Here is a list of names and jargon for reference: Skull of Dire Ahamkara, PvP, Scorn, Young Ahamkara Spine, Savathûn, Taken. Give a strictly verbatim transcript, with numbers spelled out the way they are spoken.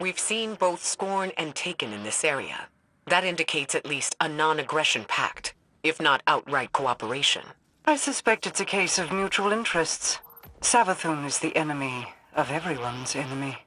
We've seen both Scorn and Taken in this area. That indicates at least a non-aggression pact, if not outright cooperation. I suspect it's a case of mutual interests. Savathûn is the enemy of everyone's enemy.